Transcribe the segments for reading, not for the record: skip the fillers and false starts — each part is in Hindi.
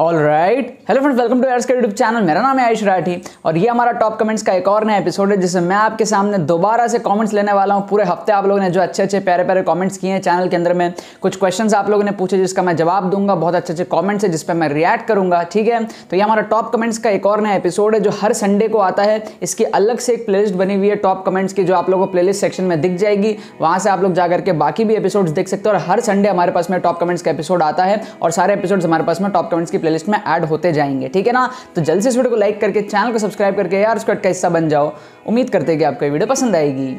All right, hello friends, welcome to AR SQUAD YouTube channel. मेरा नाम है आयुष राठी और ये हमारा टॉप कमेंट्स का एक और नया एपिसोड है जिसमें मैं आपके सामने दोबारा से कमेंट्स लेने वाला हूँ। पूरे हफ्ते आप लोगों ने जो अच्छे अच्छे प्यारे प्यारे कमेंट्स किए हैं चैनल के अंदर में, कुछ क्वेश्चंस आप लोगों ने पूछे जिसका मैं जवाब दूंगा, बहुत अच्छे अच्छे कॉमेंट्स है जिस पर मैं रिएक्ट करूँगा, ठीक है। तो ये हमारा टॉप कमेंट्स का एक और नया एपिसोड है जो हर संडे को आता है। इसकी अलग से एक प्लेलिस्ट बनी हुई है टॉप कमेंट्स की, जो आप लोगों को प्लेलिस्ट सेक्शन में दिख जाएगी, वहाँ से आप लोग जा करके बाकी भी एपिसोड्स देख सकते हो। और हर संडे हमारे पास में टॉप कमेंट्स का एपिसोड आता है और सारे एपिसोड्स हमारे पास में टॉप कमेंट्स की प्लेलिस्ट में ऐड होते जाएंगे, ठीक है ना। तो जल्दी से इस वीडियो को लाइक करके चैनल को सब्सक्राइब करके AR SQUAD का हिस्सा बन जाओ। उम्मीद करते हैं कि आपको ये वीडियो पसंद आएगी।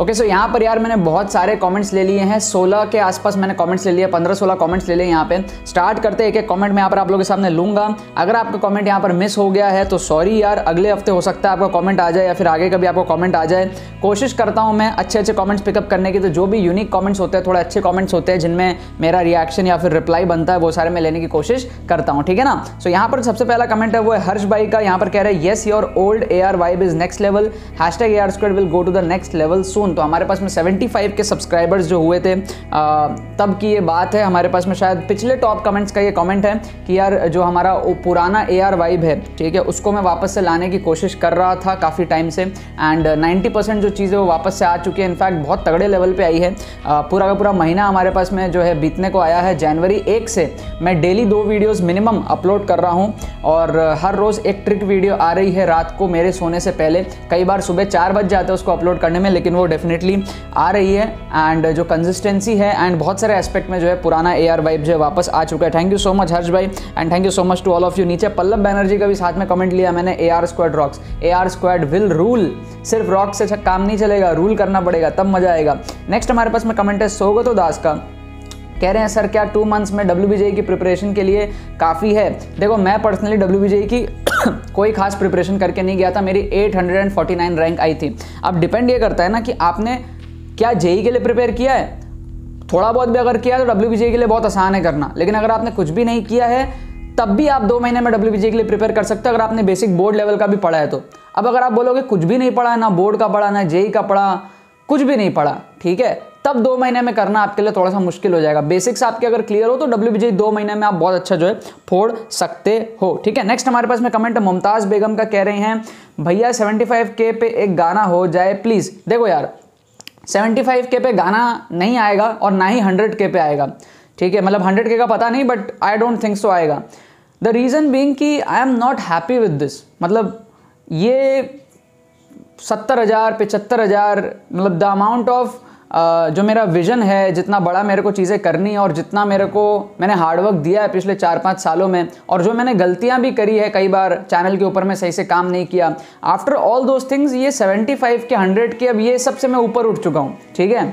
ओके सो यहाँ पर यार मैंने बहुत सारे कमेंट्स ले लिए हैं, 16 के आसपास मैंने कमेंट्स ले लिए, 15-16 कमेंट्स ले लिए। यहाँ पे स्टार्ट करते एक एक कमेंट मैं यहाँ पर आप लोगों के सामने लूँगा। अगर आपका कमेंट यहाँ पर मिस हो गया है तो सॉरी यार, अगले हफ्ते हो सकता है आपका कमेंट आ जाए या फिर आगे कभी आपका कमेंट आ जाए। कोशिश करता हूँ मैं अच्छे अच्छे कमेंट्स पिकअप करने की, तो जो भी यूनिक कमेंट्स होते हैं, थोड़े अच्छे कमेंट्स होते हैं जिनमें मेरा रिएक्शन या फिर रिप्लाई बनता है, वो सारे मैं लेने की कोशिश करता हूँ, ठीक है ना। सो यहाँ पर सबसे पहला कमेंट है वो है हर्ष भाई का। यहाँ पर कह रहे हैं yes your old AR vibe is next level, hashtag AR SQUAD will go to the next level soon. तो हमारे पास में 75 के सब्सक्राइबर्स जो हुए थे तब की ये बात है। हमारे पास में शायद पिछले टॉप कमेंट्स का ये कमेंट है कि यार जो हमारा पुराना AR वाइब है, ठीक है, उसको मैं वापस से लाने की कोशिश कर रहा था काफ़ी टाइम से, एंड 90% जो चीज़ें वो वापस से आ चुकी है। इनफैक्ट बहुत तगड़े लेवल पे आई है। पूरा का पूरा महीना हमारे पास में जो है बीतने को आया है। जनवरी 1 से मैं डेली 2 वीडियोज़ मिनिमम अपलोड कर रहा हूँ और हर रोज़ एक ट्रिक वीडियो आ रही है रात को मेरे सोने से पहले। कई बार सुबह 4 बज जाते हैं उसको अपलोड करने में, लेकिन वो डेफिनेटली आ रही है। एंड जो कंसिस्टेंसी है एंड बहुत सारे एस्पेक्ट में जो है पुराना AR वाइब जो है वापस आ चुका है। Thank you so much Harsh भाई and thank you so much to all of you. नीचे पल्लव बैनर्जी का भी साथ में कमेंट लिया मैंने, AR SQUAD rocks, AR SQUAD will rule. सिर्फ रॉक से काम नहीं चलेगा, रूल करना पड़ेगा, तब मजा आएगा। नेक्स्ट हमारे पास में कमेंट है सोगोतो दास का। कह रहे हैं सर क्या 2 मंथ्स में WBJEE की प्रिपरेशन के लिए काफ़ी है? देखो मैं पर्सनली WBJEE की कोई खास प्रिपरेशन करके नहीं गया था, मेरी 849 रैंक आई थी। अब डिपेंड ये करता है ना कि आपने क्या JEE के लिए प्रिपेयर किया है। थोड़ा बहुत भी अगर किया है तो WBJEE के लिए बहुत आसान है करना, लेकिन अगर आपने कुछ भी नहीं किया है तब भी आप 2 महीने में WBJEE के लिए प्रिपेयर कर सकते हो, अगर आपने बेसिक बोर्ड लेवल का भी पढ़ा है तो। अब अगर आप बोलोगे कुछ भी नहीं पढ़ा, ना बोर्ड का पढ़ा ना JEE का पढ़ा, कुछ भी नहीं पढ़ा, ठीक है, तब 2 महीने में करना आपके लिए थोड़ा सा मुश्किल हो जाएगा। बेसिक्स आपके अगर क्लियर हो तो WBJEE 2 महीने में आप बहुत अच्छा जो है फोड़ सकते हो, ठीक है। नेक्स्ट हमारे पास में कमेंट मुमताज़ बेगम का। कह रहे हैं भैया 75K पे एक गाना हो जाए प्लीज़। देखो यार 75K पे गाना नहीं आएगा और ना ही 100K पे आएगा, ठीक है, मतलब 100K का पता नहीं but I don't think so आएगा। द रीज़न बीइंग कि I am not happy with this. मतलब ये 70,000 75,000 मतलब द अमाउंट ऑफ जो मेरा विजन है, जितना बड़ा मेरे को चीज़ें करनी है और जितना मेरे को मैंने हार्डवर्क दिया है पिछले 4-5 सालों में, और जो मैंने गलतियां भी करी है कई बार चैनल के ऊपर मैं सही से काम नहीं किया, आफ्टर ऑल दोज थिंग्स ये 75K 100K अब ये सबसे मैं ऊपर उठ चुका हूँ, ठीक है,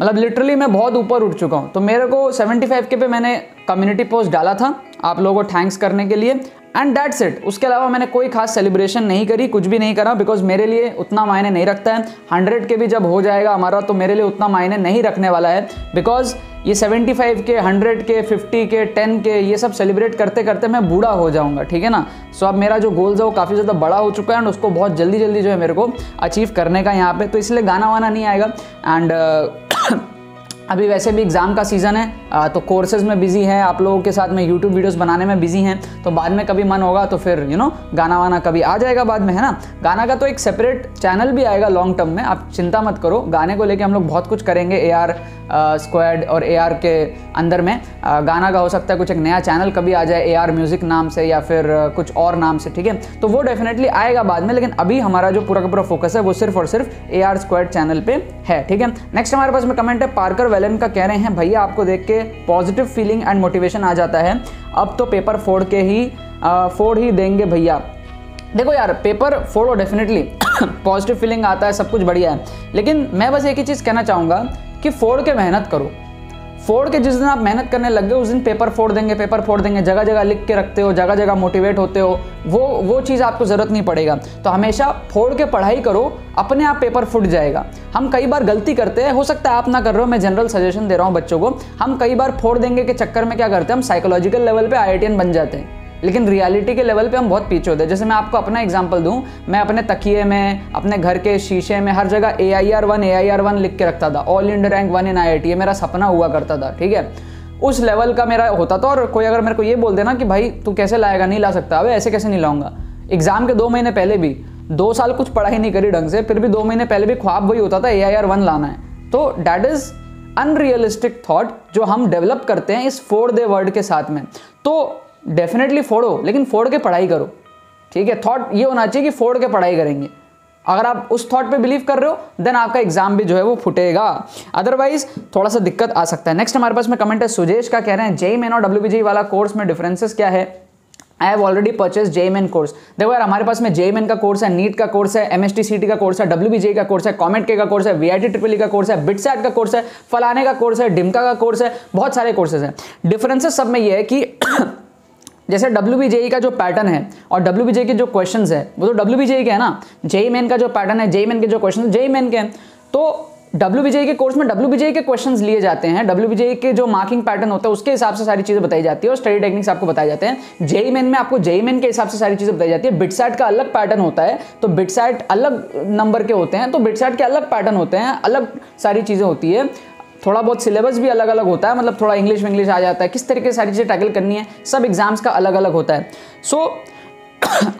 मतलब लिटरली मैं बहुत ऊपर उठ चुका हूँ। तो मेरे को 75K पे मैंने कम्युनिटी पोस्ट डाला था आप लोगों को थैंक्स करने के लिए एंड दैट्स इट। उसके अलावा मैंने कोई खास सेलिब्रेशन नहीं करी, कुछ भी नहीं करा, बिकॉज मेरे लिए उतना मायने नहीं रखता है। 100K भी जब हो जाएगा हमारा तो मेरे लिए उतना मायने नहीं रखने वाला है, बिकॉज ये 75K 100K 50K 10K ये सब सेलिब्रेट करते करते मैं बूढ़ा हो जाऊंगा, ठीक है ना। सो अब मेरा जो गोल्स है वो काफ़ी ज़्यादा बड़ा हो चुका है एंड उसको बहुत जल्दी जल्दी जो है मेरे को अचीव करने का यहाँ पे, तो इसलिए गाना वाना नहीं आएगा। एंड अभी वैसे भी एग्ज़ाम का सीज़न है तो कोर्सेज़ में बिजी हैं, आप लोगों के साथ में यूट्यूब वीडियोस बनाने में बिजी हैं, तो बाद में कभी मन होगा तो फिर यू नो गाना वाना कभी आ जाएगा बाद में, है ना। गाना का तो एक सेपरेट चैनल भी आएगा लॉन्ग टर्म में, आप चिंता मत करो। गाने को लेके हम लोग बहुत कुछ करेंगे AR SQUAD और AR के अंदर में। गाना का हो सकता है कुछ एक नया चैनल कभी आ जाए AR म्यूज़िक नाम से या फिर कुछ और नाम से, ठीक है, तो वो डेफिनेटली आएगा बाद में, लेकिन अभी हमारा जो पूरा का पूरा फोकस है वो सिर्फ और सिर्फ AR SQUAD चैनल पे है, ठीक है। नेक्स्ट हमारे पास में कमेंट है पार्कर कलन का। कह रहे हैं भैया आपको देख के पॉजिटिव फीलिंग एंड मोटिवेशन आ जाता है, अब तो पेपर फोड़ ही देंगे भैया। देखो यार पेपर फोड़ो डेफिनेटली पॉजिटिव फीलिंग आता है, सब कुछ बढ़िया है, लेकिन मैं बस एक ही चीज़ कहना चाहूँगा कि फोड़ के मेहनत करो। फोड़ के जिस दिन आप मेहनत करने लग गए उस दिन पेपर फोड़ देंगे, जगह जगह लिख के रखते हो, जगह जगह मोटिवेट होते हो, वो चीज़ आपको ज़रूरत नहीं पड़ेगा। तो हमेशा फोड़ के पढ़ाई करो, अपने आप पेपर फूट जाएगा। हम कई बार गलती करते हैं, हो सकता है आप ना कर रहे हो, मैं जनरल सजेशन दे रहा हूँ बच्चों को। हम कई बार फोड़ देंगे के चक्कर में क्या करते हैं, हम साइकोलॉजिकल लेवल पर IITian बन जाते हैं, लेकिन रियलिटी के लेवल पे हम बहुत पीछे होते हैं। जैसे मैं आपको अपना एग्जांपल दूं, मैं अपने तकिए में, अपने घर के शीशे में हर जगह AIR 1 लिख के रखता था। All India rank 1 in IIT, ये मेरा सपना हुआ करता था, ठीक है, उस लेवल का मेरा होता था। और कोई अगर मेरे को ये बोल देना कि भाई तू कैसे लाएगा, नहीं ला सकता, अबे ऐसे कैसे नहीं लाऊंगा। एग्जाम के 2 महीने पहले भी, 2 साल कुछ पढ़ाई नहीं करी ढंग से, फिर भी 2 महीने पहले भी ख्वाब वही होता था, AIR 1 लाना है। तो डैट इज़ अनरियलिस्टिक थॉट जो हम डेवलप करते हैं इस फोड़ दे वर्ड के साथ में। तो डेफिनेटली फोड़ो, लेकिन फोड़ के पढ़ाई करो, ठीक है। थॉट ये होना चाहिए कि फोड़ के पढ़ाई करेंगे। अगर आप उस थॉट पे बिलीव कर रहे हो देन आपका एग्जाम भी जो है वो फुटेगा, अदरवाइज थोड़ा सा दिक्कत आ सकता है। नेक्स्ट हमारे पास में कमेंट है सुजेश का, कह रहे हैं जेईई मेन और WBJEE वाला कोर्स में डिफरेंसेस क्या है। I have already purchase JEE Main course. देखो यार, हमारे पास में जेईई मेन का कोर्स है, नीट का कोर्स है, MHTCET का कोर्स है, WBJEE का कोर्स है, COMEDK का कोर्स है, VITEEE का कोर्स है, BITSAT का कोर्स है, फलाने का कोर्स है, डिमका का कोर्स है, बहुत सारे कोर्सेज हैं। डिफरेंसेस सब में ये है कि जैसे WBJEE का जो पैटर्न है और WBJEE के जो क्वेश्चंस है वो तो WBJEE के है ना, जेईई मेन का जो पैटर्न है, जेईई मेन के जो क्वेश्चंस जेईई मेन के हैं। तो WBJEE के कोर्स में WBJEE के क्वेश्चंस लिए जाते हैं, WBJEE के जो मार्किंग पैटर्न होता है उसके हिसाब से सारी चीज़ें बताई जाती है और स्टडी टेक्निक्स आपको बताए जाते हैं। जेईई मेन में आपको जेईई मेन के हिसाब से सारी चीज़ें बताई जाती है। BITSAT का अलग पैटर्न होता है, तो BITSAT अलग नंबर के होते हैं, तो BITSAT के अलग पैटर्न होते हैं, अलग सारी चीज़ें होती है, थोड़ा बहुत सिलेबस भी अलग अलग होता है, मतलब थोड़ा इंग्लिश विंग्लिश आ जाता है, किस तरीके से सारी चीज़ें टैकल करनी है, सब एग्जाम्स का अलग अलग होता है। सो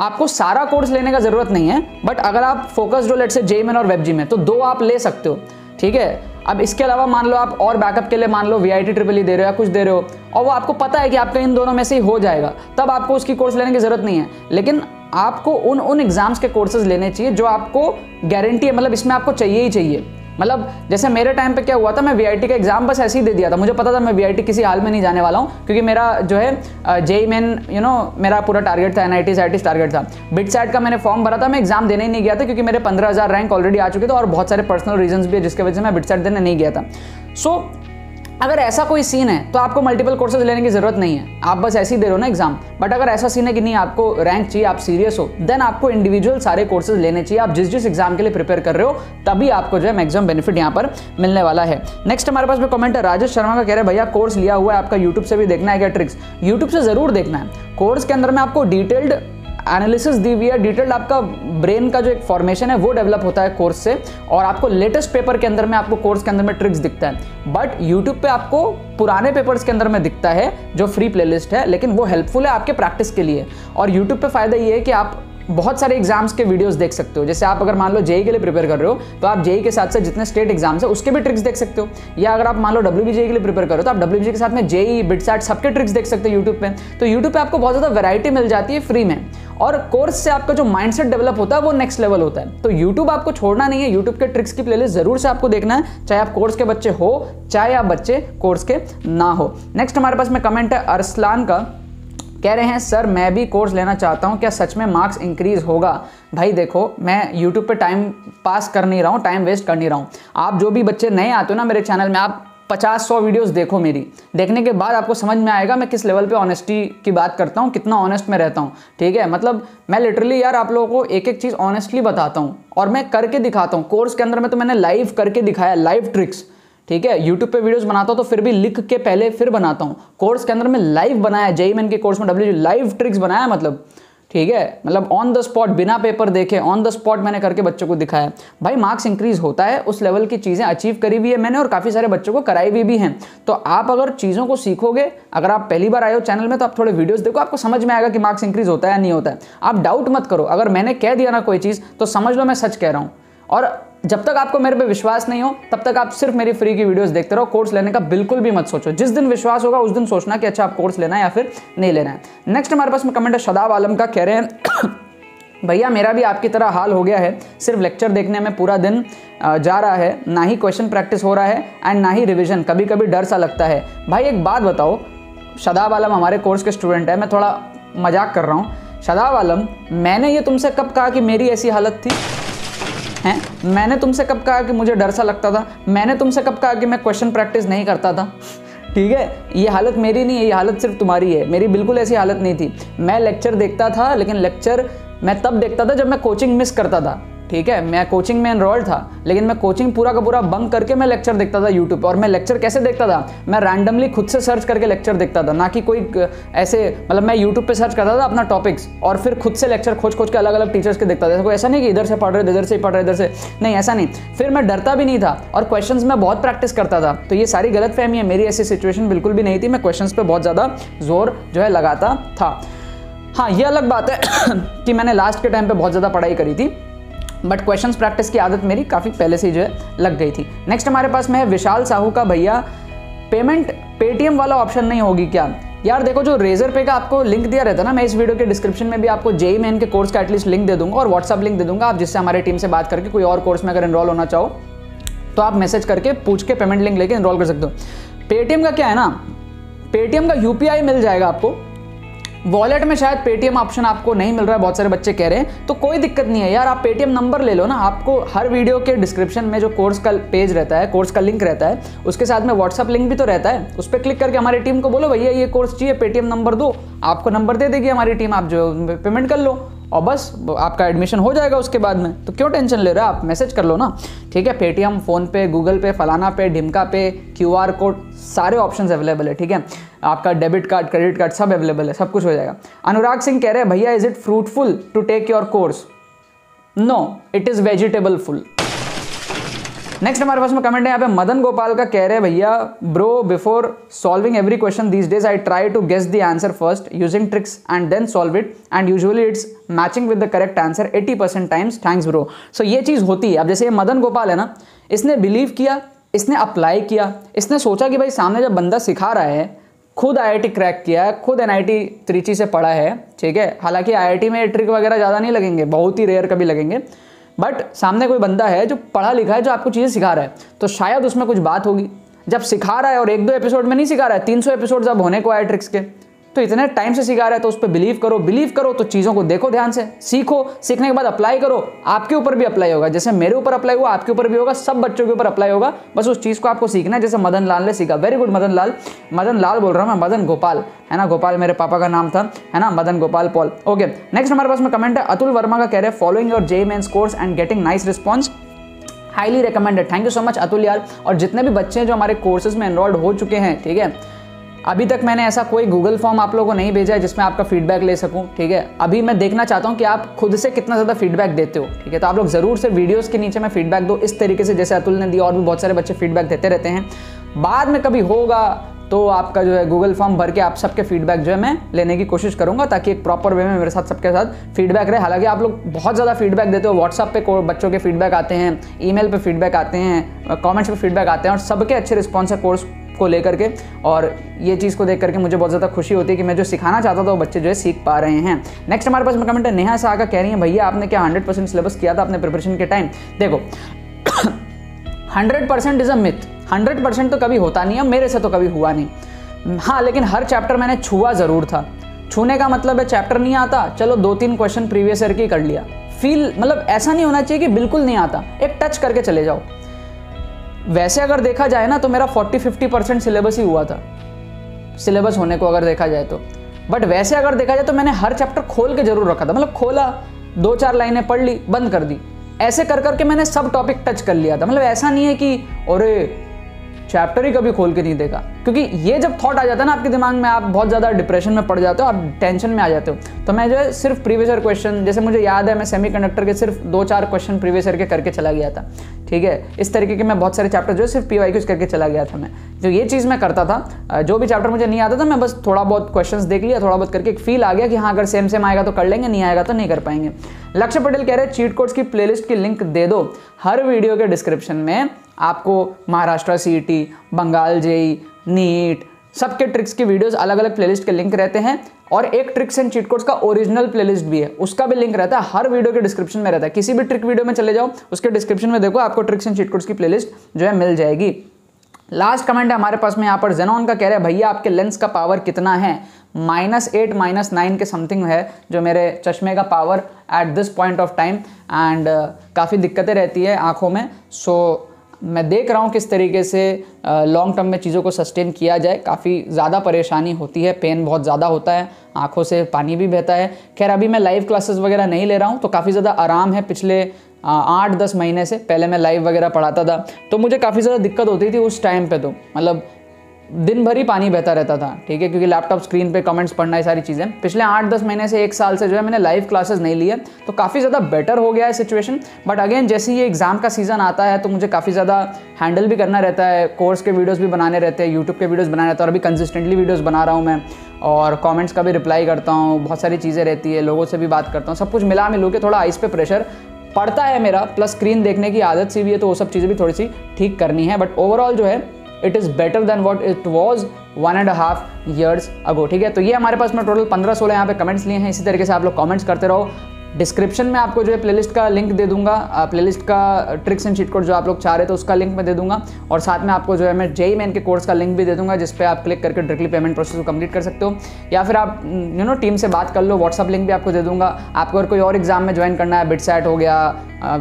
आपको सारा कोर्स लेने का ज़रूरत नहीं है, बट अगर आप फोकस्ड हो लेट से जेईई मेन और वेबजी में तो 2 आप ले सकते हो, ठीक है। अब इसके अलावा मान लो आप और बैकअप के लिए मान लो VITEEE दे रहे हो या कुछ दे रहे हो और वो आपको पता है कि आपका इन दोनों में से ही हो जाएगा, तब आपको उसकी कोर्स लेने की ज़रूरत नहीं है। लेकिन आपको उन एग्जाम्स के कोर्सेज लेने चाहिए जो आपको गारंटी है, मतलब इसमें आपको चाहिए ही चाहिए। मतलब जैसे मेरे टाइम पे क्या हुआ था, मैं VITEEE का एग्जाम बस ऐसे ही दे दिया था, मुझे पता था मैं VITEEE किसी हाल में नहीं जाने वाला हूँ, क्योंकि मेरा जो है जेईई मेन मेरा पूरा टारगेट था, NIT टारगेट था। BITSAT का मैंने फॉर्म भरा था, मैं एग्जाम देने ही नहीं गया था क्योंकि मेरे 15,000 रैंक ऑलरेडी आ चुके थे और बहुत सारे पर्सनल रीजंस भी है जिसके वजह से मैं BITSAT देने नहीं गया था। अगर ऐसा कोई सीन है तो आपको मल्टीपल कोर्सेज लेने की ज़रूरत नहीं है, आप बस ऐसे ही दे रहे हो ना एग्जाम। बट अगर ऐसा सीन है कि नहीं आपको रैंक चाहिए, आप सीरियस हो, देन आपको इंडिविजुअल सारे कोर्सेज लेने चाहिए। आप जिस एग्जाम के लिए प्रिपेयर कर रहे हो तभी आपको जो है मैक्सिमम बेनिफिट यहाँ पर मिलने वाला है। नेक्स्ट हमारे पास में कमेंट है राजेश शर्मा का, कह रहे हैं भैया कोर्स लिया हुआ है आपका, यूट्यूब से भी देखना है क्या ट्रिक्स। यूट्यूब से ज़रूर देखना है, कोर्स के अंदर में आपको डिटेल्ड एनालिसिस दी हुई है, डिटेल्ड आपका ब्रेन का जो एक फॉर्मेशन है वो डेवलप होता है कोर्स से, और आपको लेटेस्ट पेपर के अंदर में आपको कोर्स के अंदर में ट्रिक्स दिखता है। बट यूट्यूब पे आपको पुराने पेपर्स के अंदर में दिखता है जो फ्री प्लेलिस्ट है, लेकिन वो हेल्पफुल है आपके प्रैक्टिस के लिए। और यूट्यूब पे फायदा ये है कि आप बहुत सारे एग्जाम्स के वीडियोस देख सकते हो। जैसे आप अगर मान लो जेईई के लिए प्रिपेयर कर रहे हो तो आप जेईई के साथ साथ जितने स्टेट एग्जाम्स है उसके भी ट्रिक्स देख सकते हो, या अगर आप मान लो WBJEE के लिए प्रिपेयर कर रहे हो तो आप WBJEE के साथ में जेईई, BITSAT सबके ट्रिक्स देख सकते हो यूट्यूब पे। तो यूट्यूब पे आपको बहुत ज़्यादा वैरायटी मिल जाती है फ्री में, और कोर्स से आपका जो माइंडसेट डेवलप होता है वो नेक्स्ट लेवल होता है। तो यूट्यूब आपको छोड़ना नहीं है, यूट्यूब के ट्रिक्स की प्लेलिस्ट जरूर से आपको देखना है, चाहे आप कोर्स के बच्चे हो चाहे आप बच्चे कोर्स के ना हो। नेक्स्ट हमारे पास में कमेंट है अरसलान का, कह रहे हैं सर मैं भी कोर्स लेना चाहता हूं, क्या सच में मार्क्स इंक्रीज होगा। भाई देखो, मैं यूट्यूब पे टाइम पास कर नहीं रहा हूं, टाइम वेस्ट कर नहीं रहा हूं। आप जो भी बच्चे नए आते हो ना मेरे चैनल में, आप 50-100 वीडियोस देखो मेरी, देखने के बाद आपको समझ में आएगा मैं किस लेवल पे ऑनेस्टी की बात करता हूँ, कितना ऑनेस्ट मैं रहता हूँ, ठीक है। मतलब मैं लिटरली यार आप लोगों को एक चीज़ ऑनेस्टली बताता हूँ और मैं करके दिखाता हूँ। कोर्स के अंदर में तो मैंने लाइव करके दिखाया, लाइव ट्रिक्स, ठीक है। यूट्यूब पे वीडियोस बनाता हूँ तो फिर भी लिख के पहले फिर बनाता हूँ, कोर्स के अंदर में लाइव बनाया, जेईई मेन के कोर्स में WBJEE लाइव ट्रिक्स बनाया, मतलब ठीक है, मतलब ऑन द स्पॉट बिना पेपर देखे ऑन द स्पॉट मैंने करके बच्चों को दिखाया। भाई मार्क्स इंक्रीज होता है, उस लेवल की चीज़ें अचीव करी हुई है मैंने और काफ़ी सारे बच्चों को कराई हुई भी हैं। तो आप अगर चीज़ों को सीखोगे, अगर आप पहली बार आए हो चैनल में तो आप थोड़े वीडियोस देखो, आपको समझ में आएगा कि मार्क्स इंक्रीज होता है या नहीं होता है। आप डाउट मत करो, अगर मैंने कह दिया ना कोई चीज़ तो समझ लो मैं सच कह रहा हूँ, और जब तक आपको मेरे पे विश्वास नहीं हो तब तक आप सिर्फ मेरी फ्री की वीडियोस देखते रहो, कोर्स लेने का बिल्कुल भी मत सोचो। जिस दिन विश्वास होगा उस दिन सोचना कि अच्छा आप कोर्स लेना है या फिर नहीं लेना है। नेक्स्ट हमारे पास में कमेंट है शदाब आलम का, कह रहे हैं भैया मेरा भी आपकी तरह हाल हो गया है, सिर्फ लेक्चर देखने में पूरा दिन जा रहा है, ना ही क्वेश्चन प्रैक्टिस हो रहा है एंड ना ही रिविजन, कभी कभी डर सा लगता है। भाई एक बात बताओ, शदाब आलम हमारे कोर्स के स्टूडेंट है, मैं थोड़ा मजाक कर रहा हूँ। शदाब आलम, मैंने ये तुमसे कब कहा कि मेरी ऐसी हालत थी हैं? मैंने तुमसे कब कहा कि मुझे डर सा लगता था? मैंने तुमसे कब कहा कि मैं क्वेश्चन प्रैक्टिस नहीं करता था? ठीक है, ये हालत मेरी नहीं है, ये हालत सिर्फ तुम्हारी है, मेरी बिल्कुल ऐसी हालत नहीं थी। मैं लेक्चर देखता था, लेकिन लेक्चर मैं तब देखता था जब मैं कोचिंग मिस करता था। ठीक है, मैं कोचिंग में एनरोल्ड था, लेकिन मैं कोचिंग पूरा का पूरा बंक करके मैं लेक्चर देखता था यूट्यूब पर। और मैं लेक्चर कैसे देखता था, मैं रैंडमली खुद से सर्च करके लेक्चर देखता था, ना कि कोई ऐसे, मतलब मैं यूट्यूब पे सर्च करता था अपना टॉपिक्स और फिर खुद से लेक्चर खोज खोज के अलग अलग टीचर्स के देखता था। कोई ऐसा नहीं कि इधर से पढ़ रहे इधर से पढ़ रहे इधर से, नहीं ऐसा नहीं। फिर मैं डरता भी नहीं था और क्वेश्चन मैं बहुत प्रैक्टिस करता था। तो ये सारी गलतफहमी है, मेरी ऐसी सिचुएशन बिल्कुल भी नहीं थी। मैं क्वेश्चन पर बहुत ज़्यादा जोर जो है लगाता था। हाँ, ये अलग बात है कि मैंने लास्ट के टाइम पर बहुत ज़्यादा पढ़ाई करी थी, बट क्वेश्चंस प्रैक्टिस की आदत मेरी काफ़ी पहले से जो है लग गई थी। नेक्स्ट हमारे पास में है विशाल साहू का, भैया पेमेंट पेटीएम वाला ऑप्शन नहीं होगी क्या? यार देखो, जो रेजर पे का आपको लिंक दिया रहता है ना, मैं इस वीडियो के डिस्क्रिप्शन में भी आपको जेईई मेन के कोर्स का एटलीस्ट लिंक दे दूंगा और व्हाट्सअप लिंक दे दूंगा। आप जिससे हमारे टीम से बात करके कोई और कोर्स में अगर एनरोल होना चाहो तो आप मैसेज करके पूछ के पेमेंट लिंक लेके एनरोल कर सकते हो। पेटीएम का क्या है ना, पेटीएम का यूपीआई मिल जाएगा आपको, वॉलेट में शायद पेटीएम ऑप्शन आपको नहीं मिल रहा है, बहुत सारे बच्चे कह रहे हैं। तो कोई दिक्कत नहीं है यार, आप पेटीएम नंबर ले लो ना। आपको हर वीडियो के डिस्क्रिप्शन में जो कोर्स का पेज रहता है, कोर्स का लिंक रहता है, उसके साथ में व्हाट्सअप लिंक भी तो रहता है। उस पर क्लिक करके हमारी टीम को बोलो भैया ये कोर्स चाहिए, पेटीएम नंबर दो, आपको नंबर दे देगी हमारी टीम, आप जो पेमेंट कर लो और बस आपका एडमिशन हो जाएगा उसके बाद में। तो क्यों टेंशन ले रहे हो, आप मैसेज कर लो ना, ठीक है। पेटीएम, फ़ोनपे, गूगल पे, फलाना पे, ढिमका पे, क्यूआर कोड, सारे ऑप्शंस अवेलेबल है, ठीक है। आपका डेबिट कार्ड, क्रेडिट कार्ड सब अवेलेबल है, सब कुछ हो जाएगा। अनुराग सिंह कह रहे हैं भैया is it fruitful to take your course? No, it is vegetable full. Next हमारे पास में कमेंट है यहाँ पे मदन गोपाल का, कह रहे हैं भैया bro before solving every question these days I try to guess the answer first using tricks and then solve it and usually it's matching with the correct answer 80% times, thanks bro. So ये चीज़ होती है। अब जैसे ये मदन गोपाल है ना, इसने बिलीव किया, इसने अप्लाई किया, इसने सोचा कि भाई सामने जब बंदा सिखा रहा है, खुद IIT क्रैक किया है, खुद NIT त्रिची से पढ़ा है, ठीक है। हालांकि IIT में ट्रिक वगैरह ज़्यादा नहीं लगेंगे, बहुत ही रेयर कभी लगेंगे, बट सामने कोई बंदा है जो पढ़ा लिखा है, जो आपको चीज़ें सिखा रहा है, तो शायद उसमें कुछ बात होगी। जब सिखा रहा है और एक दो एपिसोड में नहीं सिखा रहा है, 300 एपिसोड जब होने को आए ट्रिक्स के, तो इतने टाइम से सिखा रहा है, तो उस पर बिलीव करो, तो चीज़ों को देखो ध्यान से, सीखो, सीखने के बाद अप्लाई करो। आपके ऊपर भी अप्लाई होगा, जैसे मेरे ऊपर अप्लाई हुआ आपके ऊपर भी होगा, सब बच्चों के ऊपर अप्लाई होगा। बस उस चीज़ को आपको सीखना है, जैसे मदन लाल ने सीखा। वेरी गुड मदन लाल बोल रहा हूँ मैं, मदन गोपाल है ना, गोपाल मेरे पापा का नाम था, है ना, मदन गोपाल पॉल। ओके, नेक्स्ट हमारे पास में कमेंट है अतुल वर्मा का, कह रहे हैं following your JEE Mains course and getting nice response, highly recommended. Thank you so much Atul यार। और जितने भी बच्चे हैं जो हमारे कोर्सेज में एनरोल्ड हो चुके हैं, ठीक है, अभी तक मैंने ऐसा कोई गूगल फॉर्म आप लोगों को नहीं भेजा है जिसमें आपका फीडबैक ले सकूं, ठीक है। अभी मैं देखना चाहता हूं कि आप खुद से कितना ज़्यादा फीडबैक देते हो, ठीक है। तो आप लोग ज़रूर से वीडियोस के नीचे में फीडबैक दो, इस तरीके से जैसे अतुल ने दिया, और भी बहुत सारे बच्चे फीडबैक देते रहते हैं। बाद में कभी होगा तो आपका जो है गूगल फॉर्म भर के आप सबके फीडबैक जो है मैं लेने की कोशिश करूंगा, ताकि एक प्रॉपर वे में मेरे साथ सबके साथ फीडबैक रहे। हालांकि आप लोग बहुत ज़्यादा फीडबैक देते हो, व्हाट्सअप पे बच्चों के फीडबैक आते हैं, ईमेल पे फीडबैक आते हैं, कमेंट्स पे फीडबैक आते हैं, और सबके अच्छे रिस्पॉन्स है कोर्स को लेकर के। और ये चीज़ को देख करके मुझे बहुत ज़्यादा खुशी होती है कि मैं जो सिखाना चाहता था वो बच्चे जो है सीख पा रहे हैं। नेक्स्ट हमारे पास में कमेंट है नेहा शाह का, कह रही है भैया आपने क्या 100% सिलेबस किया था अपने प्रिपरेशन के टाइम? देखो 100% इज़ अ मिथ, 100% तो कभी होता नहीं है, मेरे से तो कभी हुआ नहीं। हाँ, लेकिन हर चैप्टर मैंने छुआ ज़रूर था। छूने का मतलब है चैप्टर नहीं आता, चलो 2-3 क्वेश्चन प्रीवियस ईयर के कर लिया, फील, मतलब ऐसा नहीं होना चाहिए कि बिल्कुल नहीं आता, एक टच करके चले जाओ। वैसे अगर देखा जाए ना तो मेरा 40-50% सिलेबस ही हुआ था, सिलेबस होने को अगर देखा जाए तो। बट वैसे अगर देखा जाए तो मैंने हर चैप्टर खोल के जरूर रखा था, मतलब खोला, 2-4 लाइनें पढ़ ली, बंद कर दी, ऐसे कर करके मैंने सब टॉपिक टच कर लिया था। मतलब ऐसा नहीं है कि अरे चैप्टर ही कभी खोल के नहीं देखा, क्योंकि ये जब थॉट आ जाता है ना आपके दिमाग में, आप बहुत ज़्यादा डिप्रेशन में पड़ जाते हो, आप टेंशन में आ जाते हो। तो मैं जो है सिर्फ प्रीवियस ईयर क्वेश्चन, जैसे मुझे याद है मैं सेमीकंडक्टर के सिर्फ 2-4 क्वेश्चन प्रीवियस ईयर के करके चला गया था, ठीक है। इस तरीके के मैं बहुत सारे चैप्टर जो है सिर्फ PYQs करके चला गया था मैं, तो ये चीज़ मैं करता था। जो भी चैप्टर मुझे नहीं आता था, मैं बस थोड़ा बहुत क्वेश्चन देख लिया, थोड़ा बहुत करके एक फील आ गया कि हाँ अगर सेम आएगा तो कर लेंगे, नहीं आएगा तो नहीं कर पाएंगे। लक्ष्य पटेल कह रहे हैं चीट कोड्स की प्लेलिस्ट की लिंक दे दो। हर वीडियो के डिस्क्रिप्शन में आपको Maharashtra CET, Bengal JEE, NEET, सबके ट्रिक्स की वीडियोस अलग अलग प्लेलिस्ट के लिंक रहते हैं, और एक ट्रिक्स एंड चीट कोड्स का ओरिजिनल प्लेलिस्ट भी है, उसका भी लिंक रहता है, हर वीडियो के डिस्क्रिप्शन में रहता है। किसी भी ट्रिक वीडियो में चले जाओ, उसके डिस्क्रिप्शन में देखो, आपको ट्रिक्स एंड चीट कोड्स की प्लेलिस्ट जो है मिल जाएगी। लास्ट कमेंट है हमारे पास में यहाँ पर जेनॉन का, कह रहा है भैया आपके लेंस का पावर कितना है? -8, -9 के समथिंग है जो मेरे चश्मे का power at this point of time, and काफ़ी दिक्कतें रहती है आँखों में। सो मैं देख रहा हूँ किस तरीके से लॉन्ग टर्म में चीज़ों को सस्टेन किया जाए। काफ़ी ज़्यादा परेशानी होती है, पेन बहुत ज़्यादा होता है, आंखों से पानी भी बहता है। खैर अभी मैं लाइव क्लासेस वगैरह नहीं ले रहा हूँ, तो काफ़ी ज़्यादा आराम है। पिछले 8-10 महीने से पहले मैं लाइव वगैरह पढ़ाता था तो मुझे काफ़ी ज़्यादा दिक्कत होती थी उस टाइम पे, तो मतलब दिन भर ही पानी बहता रहता था, ठीक है, क्योंकि लैपटॉप स्क्रीन पे कमेंट्स पढ़ना ये सारी चीज़ें। पिछले 8-10 महीने से 1 साल से जो है मैंने लाइव क्लासेस नहीं ली है, तो काफ़ी ज़्यादा बेटर हो गया है सिचुएशन। बट अगेन जैसे ही एग्ज़ाम का सीज़न आता है तो मुझे काफ़ी ज़्यादा हैंडल भी करना रहता है, कोर्स के वीडियोज़ भी बनाने रहते हैं, यूट्यूब के वीडियोज़ बनाने रहते हैं, और अभी कंसिस्टेंटली वीडियोज़ बना रहा हूँ मैं, और कमेंट्स का भी रिप्लाई करता हूँ, बहुत सारी चीज़ें रहती है, लोगों से भी बात करता हूँ, सब कुछ मिला मिलू के थोड़ा आइस पे प्रेशर पड़ता है मेरा, प्लस स्क्रीन देखने की आदत सी भी है, तो वो सब चीज़ें भी थोड़ी सी ठीक करनी है। बट ओवरऑल जो है it is better than what it was 1.5 years ago, ठीक है। तो ये हमारे पास मैं टोटल 15-16 यहाँ पे कमेंट्स लिए हैं। इसी तरीके से आप लोग कमेंट्स करते रहो। डिस्क्रिप्शन में आपको जो है प्लेलिस्ट का लिंक दे दूंगा, प्लेलिस्ट का ट्रिक्स एंड चीट कोड जो आप लोग चाह रहे थे उसका लिंक मैं दे दूंगा, और साथ में आपको जो है मैं जेईई मेन के कोर्स का लिंक भी दे दूंगा, जिस पे आप क्लिक करके डायरेक्टली पेमेंट प्रोसेस को कंप्लीट कर सकते हो, या फिर आप यू नो टीम से बात कर लो, व्हाट्सअप लिंक भी आपको दे दूंगा। आपको अगर कोई और एग्जाम में ज्वाइन करना है, बिटसैट हो गया,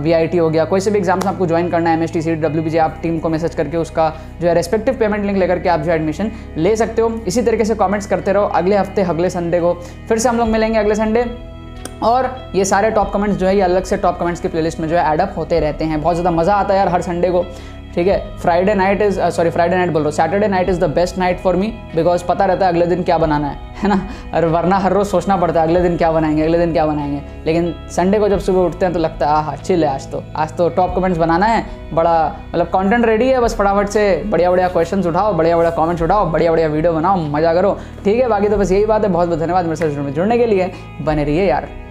VITEE हो गया, कोई से भी एग्जाम से आपको ज्वाइन करना है, MHTCET, WBJEE, आप टीम को मैसेज करके उसका जो है रेस्पेक्टिव पेमेंट लिंक लेकर के आप जो एडमिशन ले सकते हो। इसी तरीके से कॉमेंट्स करते रहो। अगले हफ्ते अगले संडे को फिर से हम लोग मिलेंगे अगले संडे, और ये सारे टॉप कमेंट्स जो है ये अलग से टॉप कमेंट्स की प्लेलिस्ट में जो है एडअप होते रहते हैं। बहुत ज़्यादा मज़ा आता है यार हर संडे को, ठीक है। Saturday night is the best night for me, because पता रहता है अगले दिन क्या बनाना है ना, और वरना हर रोज़ सोचना पड़ता है अगले दिन क्या बनाएंगे। लेकिन संडे को जब सुबह उठते हैं तो लगता है आहा चिल है आज तो टॉप कमेंट्स बनाना है, बड़ा मतलब कंटेंट रेडी है, बस फटाफट से बढ़िया क्वेश्चन उठाओ, बढ़िया कॉमेंट्स उठाओ, बढ़िया वीडियो बनाओ, मज़ा करो, ठीक है। बाकी तो बस यही बात है। बहुत बहुत धन्यवाद मेरे साथ जुड़ने के लिए। बने रहिए यार।